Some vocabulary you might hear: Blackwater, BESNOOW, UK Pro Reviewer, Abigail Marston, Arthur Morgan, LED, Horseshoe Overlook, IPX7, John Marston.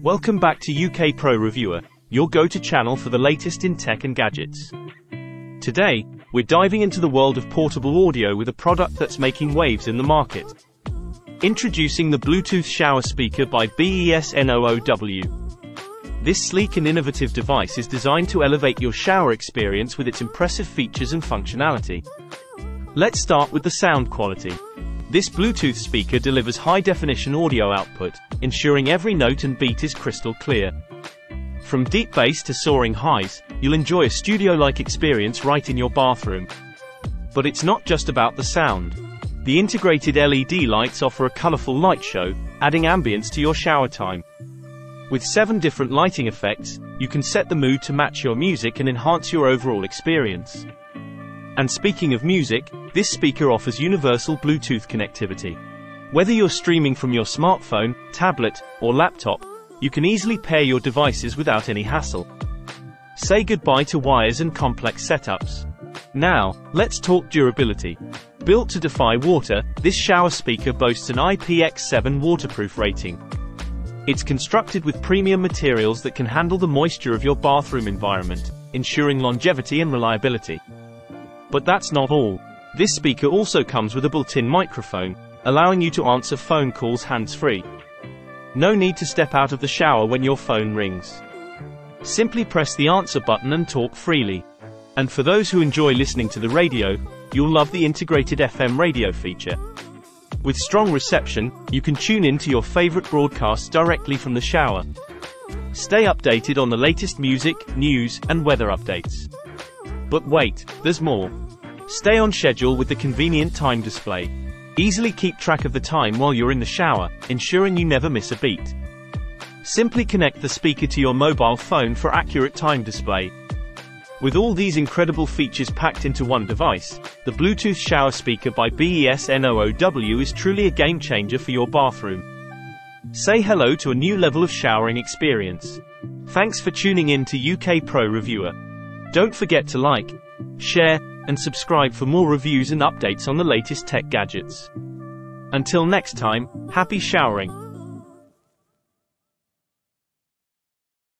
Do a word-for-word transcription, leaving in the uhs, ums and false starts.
Welcome back to U K Pro Reviewer, your go-to channel for the latest in tech and gadgets. Today, we're diving into the world of portable audio with a product that's making waves in the market. Introducing the Bluetooth Shower Speaker by BESNOOW. This sleek and innovative device is designed to elevate your shower experience with its impressive features and functionality. Let's start with the sound quality. This Bluetooth speaker delivers high-definition audio output, ensuring every note and beat is crystal clear. From deep bass to soaring highs, you'll enjoy a studio-like experience right in your bathroom. But it's not just about the sound. The integrated L E D lights offer a colorful light show, adding ambience to your shower time. With seven different lighting effects, you can set the mood to match your music and enhance your overall experience. And speaking of music, this speaker offers universal Bluetooth connectivity. Whether you're streaming from your smartphone, tablet, or laptop, you can easily pair your devices without any hassle. Say goodbye to wires and complex setups. Now, let's talk durability. Built to defy water, this shower speaker boasts an I P X seven waterproof rating. It's constructed with premium materials that can handle the moisture of your bathroom environment, ensuring longevity and reliability. But that's not all. This speaker also comes with a built-in microphone, allowing you to answer phone calls hands-free. No need to step out of the shower when your phone rings. Simply press the answer button and talk freely. And for those who enjoy listening to the radio, you'll love the integrated F M radio feature. With strong reception, you can tune in to your favorite broadcasts directly from the shower. Stay updated on the latest music, news, and weather updates. But wait, there's more. Stay on schedule with the convenient time display. Easily keep track of the time while you're in the shower, ensuring you never miss a beat. Simply connect the speaker to your mobile phone for accurate time display. With all these incredible features packed into one device, the Bluetooth Shower Speaker by BESNOOW is truly a game changer for your bathroom. Say hello to a new level of showering experience. Thanks for tuning in to U K Pro Reviewer. Don't forget to like, share, and subscribe for more reviews and updates on the latest tech gadgets. Until next time, happy showering!